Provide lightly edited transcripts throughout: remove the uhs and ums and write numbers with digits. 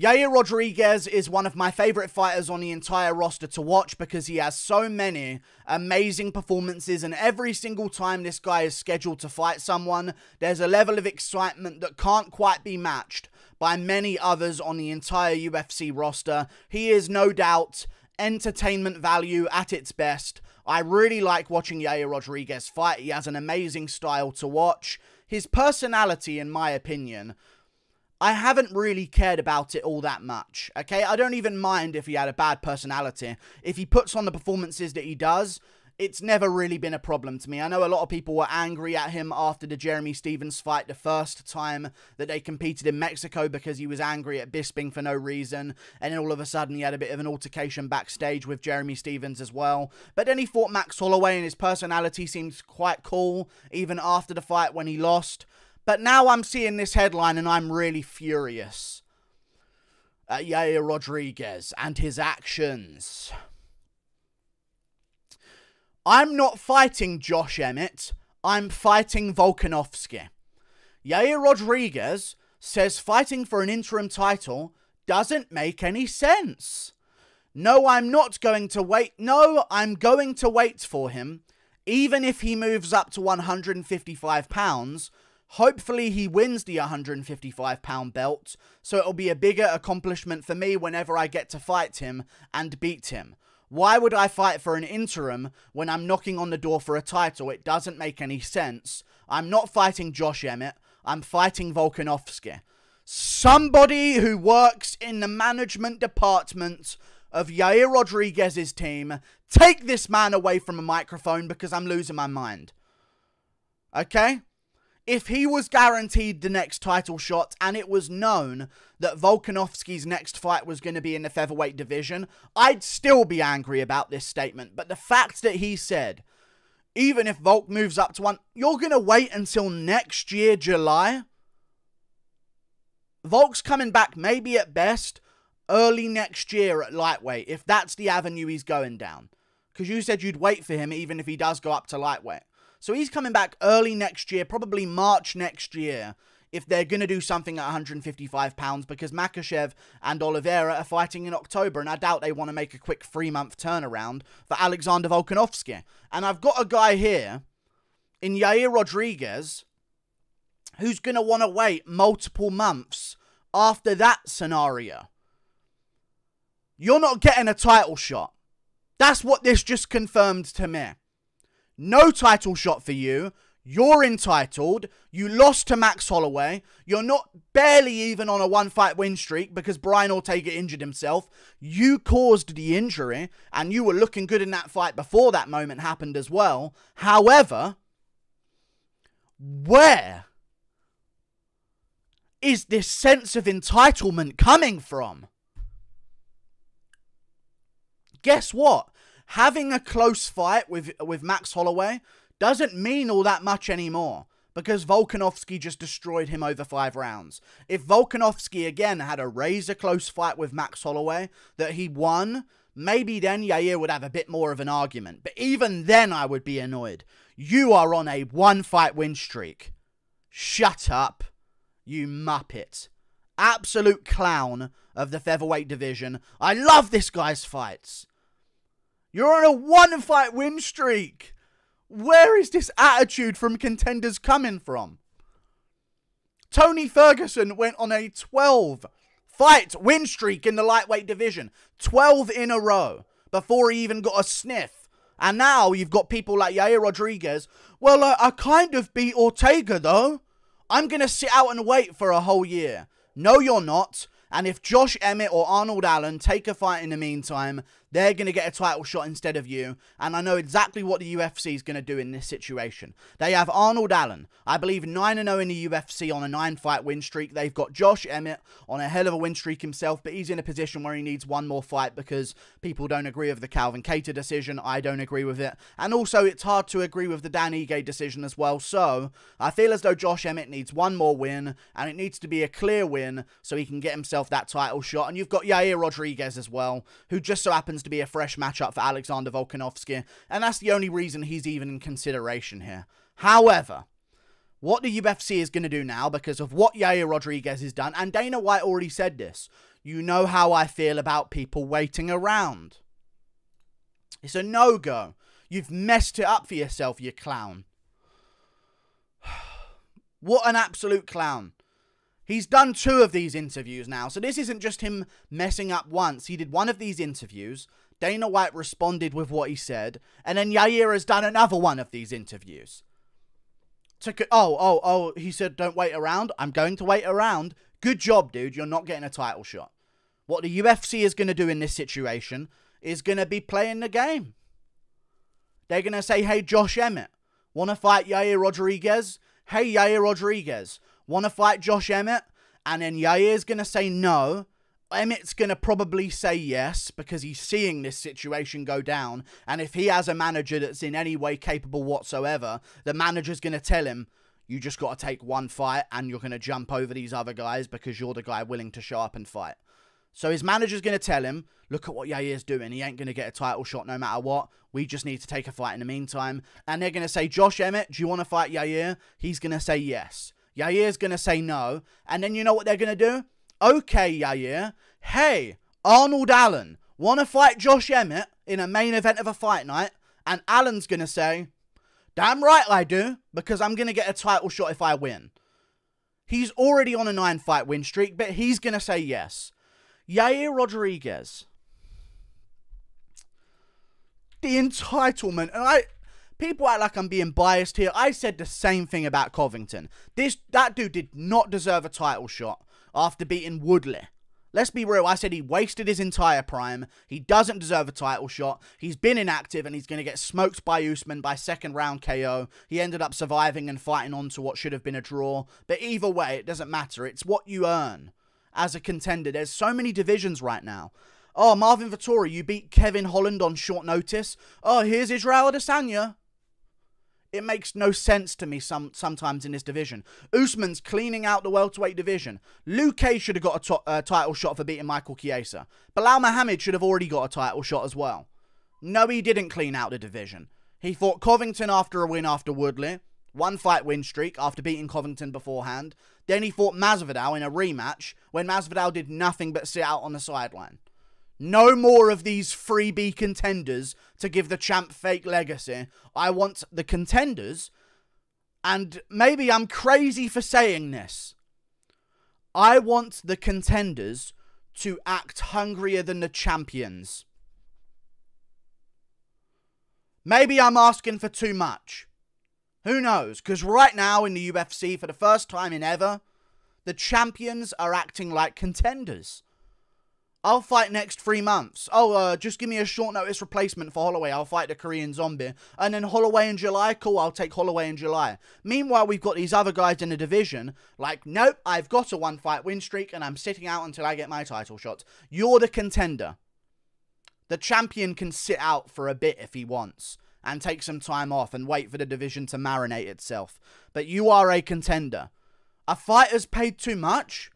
Yair Rodriguez is one of my favorite fighters on the entire roster to watch because he has so many amazing performances, and every single time this guy is scheduled to fight someone, there's a level of excitement that can't quite be matched by many others on the entire UFC roster. He is no doubt entertainment value at its best. I really like watching Yair Rodriguez fight. He has an amazing style to watch. His personality, in my opinion, I haven't really cared about it all that much, okay? I don't even mind if he had a bad personality. If he puts on the performances that he does, it's never really been a problem to me. I know a lot of people were angry at him after the Jeremy Stevens fight the first time that they competed in Mexico because he was angry at Bisping for no reason. And then all of a sudden he had a bit of an altercation backstage with Jeremy Stevens as well. But then he fought Max Holloway and his personality seems quite cool, even after the fight when he lost. But now I'm seeing this headline and I'm really furious at Yair Rodriguez and his actions. I'm not fighting Josh Emmett. I'm fighting Volkanovski. Yair Rodriguez says fighting for an interim title doesn't make any sense. No, I'm not going to wait. No, I'm going to wait for him. Even if he moves up to 155 pounds, hopefully he wins the 155-pound belt, so it'll be a bigger accomplishment for me whenever I get to fight him and beat him. Why would I fight for an interim when I'm knocking on the door for a title? It doesn't make any sense. I'm not fighting Josh Emmett. I'm fighting Volkanovski. Somebody who works in the management department of Yair Rodriguez's team, take this man away from a microphone because I'm losing my mind. Okay? If he was guaranteed the next title shot and it was known that Volkanovski's next fight was going to be in the featherweight division, I'd still be angry about this statement. But the fact that he said, even if Volk moves up to one, you're going to wait until next year, July? Volk's coming back maybe at best early next year at lightweight, if that's the avenue he's going down. Because you said you'd wait for him even if he does go up to lightweight. So he's coming back early next year, probably March next year, if they're going to do something at 155 pounds, because Makhachev and Oliveira are fighting in October, and I doubt they want to make a quick 3-month turnaround for Alexander Volkanovski. And I've got a guy here in Yair Rodriguez who's going to want to wait multiple months after that scenario. You're not getting a title shot. That's what this just confirmed to me. No title shot for you. You're entitled. You lost to Max Holloway. You're not barely even on a 1-fight win streak because Brian Ortega injured himself. You caused the injury, and you were looking good in that fight before that moment happened as well. However, where is this sense of entitlement coming from? Guess what? Having a close fight with Max Holloway doesn't mean all that much anymore because Volkanovski just destroyed him over 5 rounds. If Volkanovski again had a razor-close fight with Max Holloway that he won, maybe then Yair would have a bit more of an argument. But even then, I would be annoyed. You are on a 1-fight win streak. Shut up, you muppet. Absolute clown of the featherweight division. I love this guy's fights. You're on a 1-fight win streak. Where is this attitude from contenders coming from? Tony Ferguson went on a 12-fight win streak in the lightweight division. 12 in a row before he even got a sniff. And now you've got people like Yair Rodriguez. Well, I kind of beat Ortega, though. I'm going to sit out and wait for a whole year. No, you're not. And if Josh Emmett or Arnold Allen take a fight in the meantime, they're going to get a title shot instead of you. And I know exactly what the UFC is going to do in this situation. They have Arnold Allen, I believe 9-0 in the UFC on a 9-fight win streak. They've got Josh Emmett on a hell of a win streak himself, but he's in a position where he needs one more fight because people don't agree with the Calvin Kattar decision. I don't agree with it. And also, it's hard to agree with the Dan Ige decision as well. So, I feel as though Josh Emmett needs one more win, and it needs to be a clear win so he can get himself that title shot. And you've got Yair Rodriguez as well, who just so happens to be a fresh matchup for Alexander Volkanovski, and that's the only reason he's even in consideration here. However, what the UFC is going to do now, because of what Yair Rodriguez has done, and Dana White already said this, You know how I feel about people waiting around. It's a no-go. You've messed it up for yourself, you clown. What an absolute clown. He's done 2 of these interviews now. So this isn't just him messing up once. He did 1 of these interviews. Dana White responded with what he said. And then Yair has done another 1 of these interviews. He said, don't wait around. I'm going to wait around. Good job, dude. You're not getting a title shot. What the UFC is going to do in this situation is going to be playing the game. They're going to say, hey, Josh Emmett, want to fight Yair Rodriguez? Hey, Yair Rodriguez, want to fight Josh Emmett? And then Yair's going to say no. Emmett's going to probably say yes because he's seeing this situation go down. And if he has a manager that's in any way capable whatsoever, the manager's going to tell him, you just got to take 1 fight and you're going to jump over these other guys because you're the guy willing to show up and fight. So his manager's going to tell him, look at what Yair's doing. He ain't going to get a title shot no matter what. We just need to take a fight in the meantime. And they're going to say, Josh Emmett, do you want to fight Yair? He's going to say yes. Yair's going to say no. And then you know what they're going to do? Okay, Yair. Hey, Arnold Allen, want to fight Josh Emmett in a main event of a fight night? And Allen's going to say, damn right I do, because I'm going to get a title shot if I win. He's already on a 9-fight win streak, but he's going to say yes. Yair Rodriguez. The entitlement. And people act like I'm being biased here. I said the same thing about Covington. That dude did not deserve a title shot after beating Woodley. Let's be real. I said he wasted his entire prime. He doesn't deserve a title shot. He's been inactive and he's going to get smoked by Usman by second-round KO. He ended up surviving and fighting on to what should have been a draw. But either way, it doesn't matter. It's what you earn as a contender. There's so many divisions right now. Oh, Marvin Vettori, you beat Kevin Holland on short notice. Oh, here's Israel Adesanya. It makes no sense to me sometimes in this division. Usman's cleaning out the welterweight division. Luque should have got a title shot for beating Michael Chiesa. Belal Muhammad should have already got a title shot as well. No, he didn't clean out the division. He fought Covington after a win after Woodley. 1-fight win streak after beating Covington beforehand. Then he fought Masvidal in a rematch when Masvidal did nothing but sit out on the sideline. No more of these freebie contenders to give the champ fake legacy. I want the contenders, and maybe I'm crazy for saying this, I want the contenders to act hungrier than the champions. Maybe I'm asking for too much. Who knows? Because right now in the UFC, for the first time in ever, the champions are acting like contenders. I'll fight next 3 months. Oh, just give me a short notice replacement for Holloway. I'll fight the Korean Zombie. And then Holloway in July? Cool, I'll take Holloway in July. Meanwhile, we've got these other guys in the division. Like, nope, I've got a 1-fight win streak and I'm sitting out until I get my title shot. You're the contender. The champion can sit out for a bit if he wants. And take some time off and wait for the division to marinate itself. But you are a contender. A fighter's paid too much?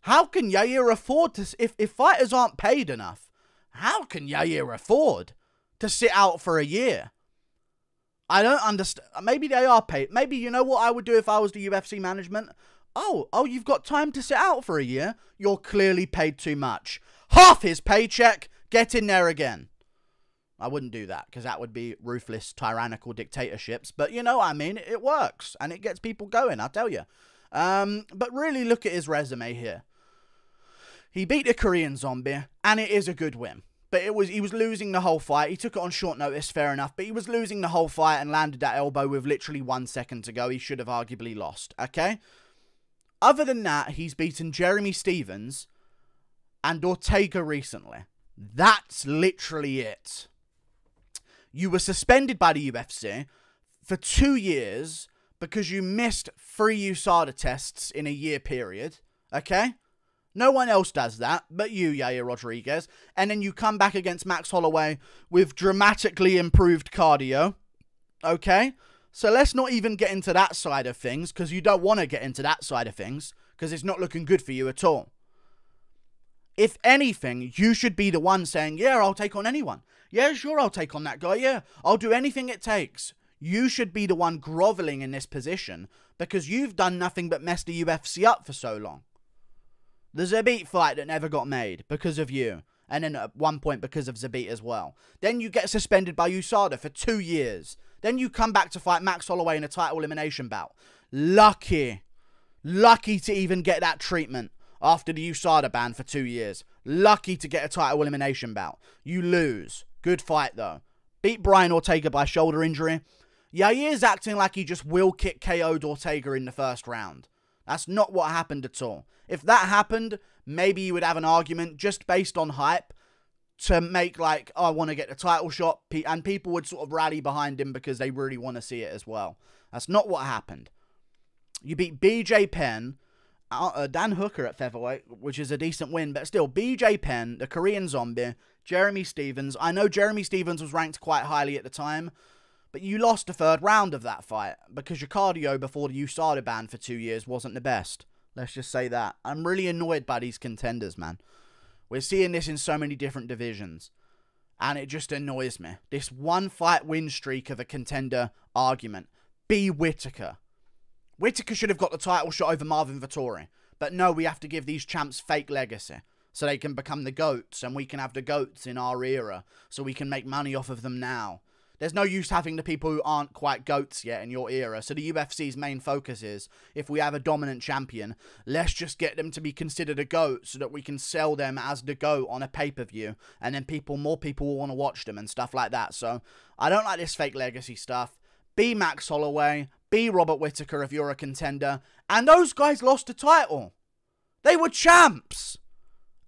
How can Yair afford to, if fighters aren't paid enough, how can Yair afford to sit out for a year? I don't understand. Maybe they are paid. Maybe, you know what I would do if I was the UFC management? Oh, you've got time to sit out for a year? You're clearly paid too much. Half his paycheck, get in there again. I wouldn't do that because that would be ruthless, tyrannical dictatorships. But you know what I mean? It works and it gets people going, I'll tell you. But really look at his resume here. He beat a Korean Zombie, and it is a good win. But he was losing the whole fight. He took it on short notice, fair enough. But he was losing the whole fight and landed that elbow with literally 1 second to go. He should have arguably lost, okay? Other than that, he's beaten Jeremy Stevens and Ortega recently. That's literally it. You were suspended by the UFC for 2 years because you missed 3 USADA tests in a year period, okay? No one else does that, but you, Yair Rodriguez. And then you come back against Max Holloway with dramatically improved cardio. Okay? So let's not even get into that side of things, because you don't want to get into that side of things, because it's not looking good for you at all. If anything, you should be the one saying, yeah, I'll take on anyone. Yeah, sure, I'll take on that guy. Yeah, I'll do anything it takes. You should be the one groveling in this position, because you've done nothing but mess the UFC up for so long. The Zabit fight that never got made because of you. And then at one point because of Zabit as well. Then you get suspended by USADA for 2 years. Then you come back to fight Max Holloway in a title elimination bout. Lucky. Lucky to even get that treatment after the USADA ban for 2 years. Lucky to get a title elimination bout. You lose. Good fight though. Beat Brian Ortega by shoulder injury. Yair's acting like he just will kick KO'd Ortega in the first round. That's not what happened at all. If that happened, maybe you would have an argument just based on hype to make like, oh, I want to get the title shot. And people would sort of rally behind him because they really want to see it as well. That's not what happened. You beat BJ Penn, Dan Hooker at featherweight, which is a decent win. But still, BJ Penn, the Korean Zombie, Jeremy Stevens. I know Jeremy Stevens was ranked quite highly at the time. But you lost the third round of that fight because your cardio before the USADA ban for 2 years wasn't the best. Let's just say that. I'm really annoyed by these contenders, man. We're seeing this in so many different divisions. And it just annoys me. This one fight win streak of a contender argument. B. Whittaker. Whittaker should have got the title shot over Marvin Vettori. But no, we have to give these champs fake legacy. So they can become the GOATs and we can have the GOATs in our era. So we can make money off of them now. There's no use having the people who aren't quite GOATs yet in your era. So the UFC's main focus is, if we have a dominant champion, let's just get them to be considered a GOAT so that we can sell them as the GOAT on a pay-per-view. And then more people will want to watch them and stuff like that. So I don't like this fake legacy stuff. Be Max Holloway. Be Robert Whittaker if you're a contender. And those guys lost the title. They were champs.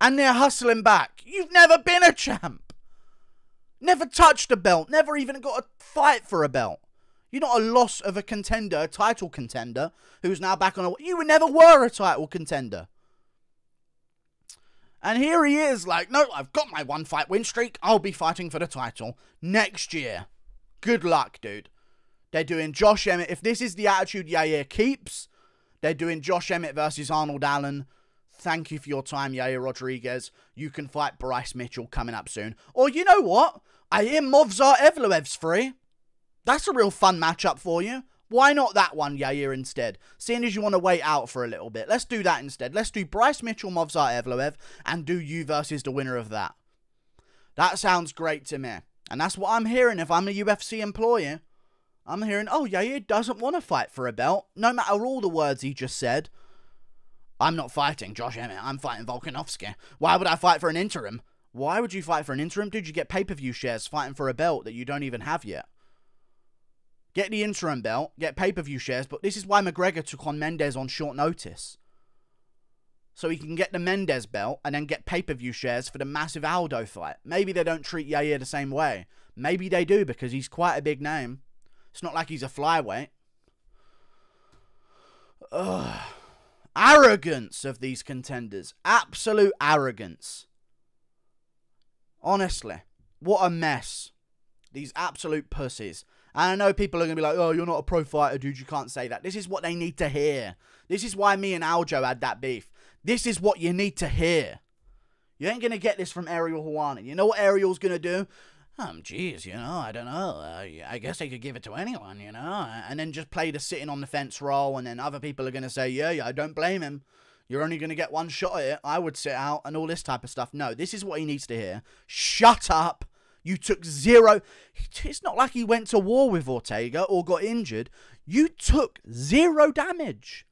And they're hustling back. You've never been a champ. Never touched a belt. Never even got a fight for a belt. You're not a loss of a contender, a title contender, who's now back on a... You never were a title contender. And here he is like, no, I've got my one fight win streak. I'll be fighting for the title next year. Good luck, dude. They're doing Josh Emmett. If this is the attitude Yair keeps, they're doing Josh Emmett versus Arnold Allen. Thank you for your time, Yair Rodriguez. You can fight Bryce Mitchell coming up soon. Or you know what? I hear Movzar Evloev's free. That's a real fun matchup for you. Why not that one, Yair, instead? Seeing as you want to wait out for a little bit. Let's do that instead. Let's do Bryce Mitchell, Movzar Evloev, and do you versus the winner of that. That sounds great to me. And that's what I'm hearing if I'm a UFC employee. I'm hearing, oh, Yair doesn't want to fight for a belt. No matter all the words he just said. I'm not fighting Josh Emmett. I'm fighting Volkanovski. Why would I fight for an interim? Why would you fight for an interim? Dude, you get pay-per-view shares fighting for a belt that you don't even have yet. Get the interim belt, get pay-per-view shares, but this is why McGregor took on Mendez on short notice. So he can get the Mendez belt and then get pay-per-view shares for the massive Aldo fight. Maybe they don't treat Yair the same way. Maybe they do because he's quite a big name. It's not like he's a flyweight. Ugh. Arrogance of these contenders. Absolute arrogance. Honestly. What a mess. These absolute pussies. And I know people are going to be like, oh, you're not a pro fighter, dude. You can't say that. This is what they need to hear. This is why me and Aljo had that beef. This is what you need to hear. You ain't going to get this from Ariel Helwani. You know what Ariel's going to do? Geez, you know, I don't know. I guess I could give it to anyone, you know. And then just play the sitting on the fence role. And then other people are going to say, yeah, I don't blame him. You're only going to get one shot at it. I would sit out and all this type of stuff. No, this is what he needs to hear. Shut up. You took zero. It's not like he went to war with Ortega or got injured. You took zero damage.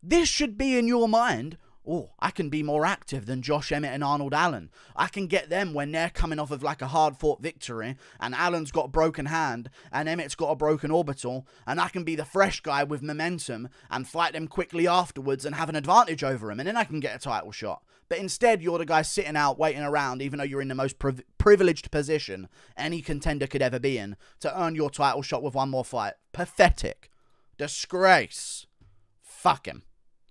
This should be in your mind. Oh, I can be more active than Josh Emmett and Arnold Allen. I can get them when they're coming off of like a hard-fought victory and Allen's got a broken hand and Emmett's got a broken orbital and I can be the fresh guy with momentum and fight them quickly afterwards and have an advantage over him and then I can get a title shot. But instead, you're the guy sitting out, waiting around, even though you're in the most privileged position any contender could ever be in to earn your title shot with one more fight. Pathetic. Disgrace. Fuck him.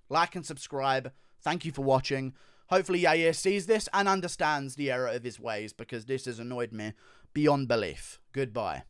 Like and subscribe. Thank you for watching. Hopefully Yair sees this and understands the error of his ways because this has annoyed me beyond belief. Goodbye.